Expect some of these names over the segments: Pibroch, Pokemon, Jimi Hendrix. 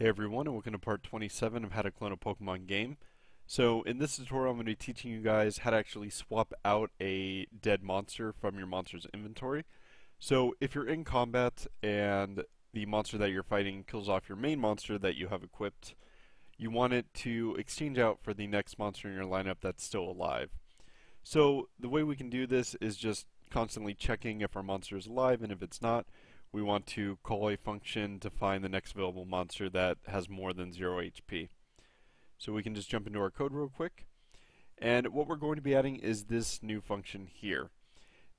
Hey everyone, and welcome to part 27 of how to clone a Pokemon game. So in this tutorial I'm going to be teaching you guys how to actually swap out a dead monster from your monster's inventory. So if you're in combat and the monster that you're fighting kills off your main monster that you have equipped, you want it to exchange out for the next monster in your lineup that's still alive. So the way we can do this is just constantly checking if our monster is alive, and if it's not, we want to call a function to find the next available monster that has more than 0 HP. So we can just jump into our code real quick. And what we're going to be adding is this new function here.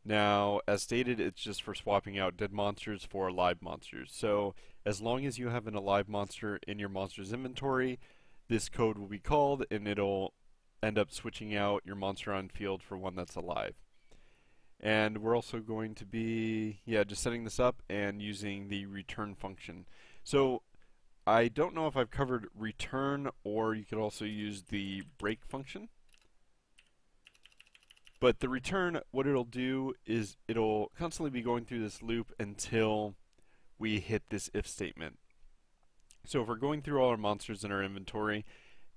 Now, as stated, it's just for swapping out dead monsters for alive monsters. So as long as you have an alive monster in your monster's inventory, this code will be called and it'll end up switching out your monster on field for one that's alive. And we're also going to be just setting this up and using the return function. So I don't know if I've covered return, or you could also use the break function. But the return, what it'll do is it'll constantly be going through this loop until we hit this if statement. So if we're going through all our monsters in our inventory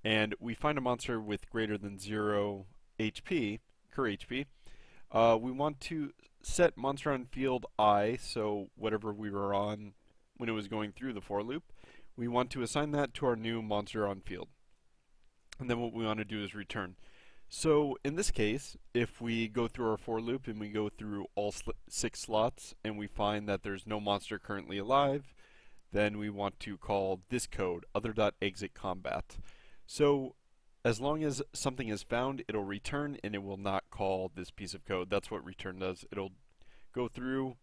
and we find a monster with greater than 0 HP, we want to set monster on field I, so whatever we were on when it was going through the for loop, we want to assign that to our new monster on field. And then what we want to do is return. So in this case, if we go through our for loop and we go through all 6 slots and we find that there's no monster currently alive, then we want to call this code, other.exitCombat. So as long as something is found, it'll return and it will not call this piece of code. That's what return does. It'll go through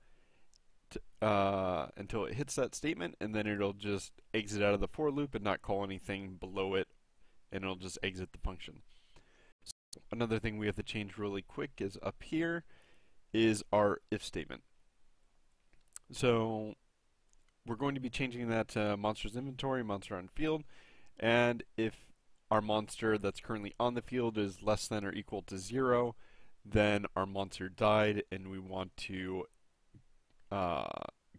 until it hits that statement, and then it'll just exit out of the for loop and not call anything below it, and it'll just exit the function. So another thing we have to change really quick is up here is our if statement. So we're going to be changing that to monster's inventory, monster on field, and if our monster that's currently on the field is less than or equal to 0, then our monster died, and we want to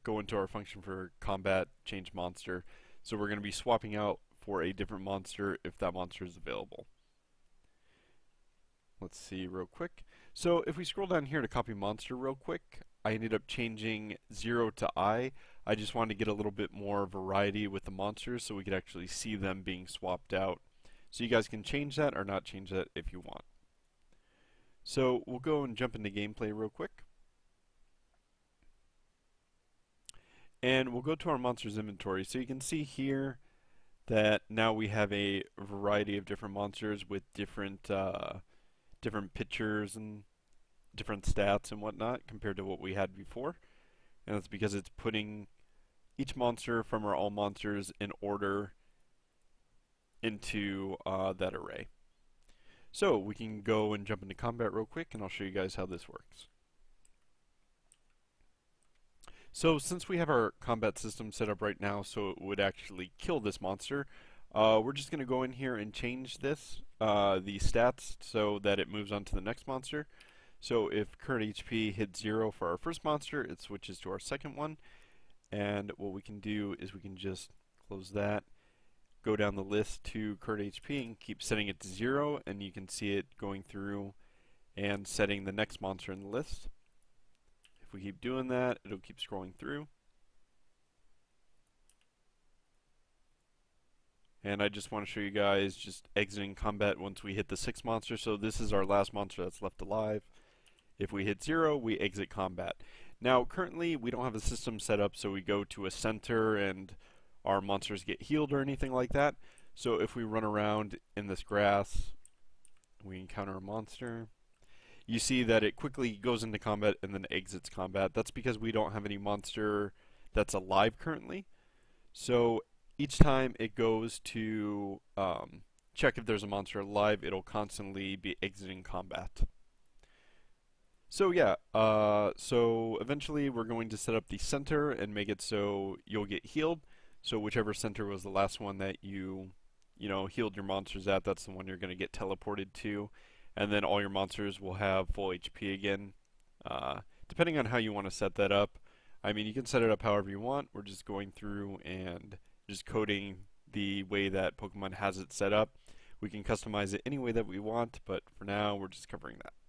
go into our function for combat, change monster. So we're going to be swapping out for a different monster if that monster is available. Let's see real quick. So if we scroll down here to copy monster real quick, I ended up changing 0 to I. I just wanted to get a little bit more variety with the monsters so we could actually see them being swapped out. So you guys can change that or not change that if you want. So we'll go and jump into gameplay real quick. And we'll go to our monster's inventory. So you can see here that now we have a variety of different monsters with different, different pictures and different stats and whatnot compared to what we had before. And that's because it's putting each monster from our all monsters in order into that array. So we can go and jump into combat real quick, and I'll show you guys how this works. So since we have our combat system set up right now so it would actually kill this monster, we're just going to go in here and change this, the stats, so that it moves on to the next monster. So if current HP hits 0 for our first monster, it switches to our second one. And what we can do is we can just close that, go down the list to current HP and keep setting it to 0, and you can see it going through and setting the next monster in the list. If we keep doing that, it'll keep scrolling through. And I just want to show you guys just exiting combat once we hit the 6th monster. So this is our last monster that's left alive. If we hit 0, we exit combat. Now currently we don't have a system set up, so we go to a center and our monsters get healed or anything like that. So if we run around in this grass, we encounter a monster. You see that it quickly goes into combat and then exits combat. That's because we don't have any monster that's alive currently. So each time it goes to check if there's a monster alive, it'll constantly be exiting combat. So yeah, so eventually we're going to set up the center and make it so you'll get healed. So whichever center was the last one that you healed your monsters at, that's the one you're going to get teleported to. And then all your monsters will have full HP again. Depending on how you want to set that up. I mean, you can set it up however you want. We're just going through and just coding the way that Pokemon has it set up. We can customize it any way that we want, but for now we're just covering that.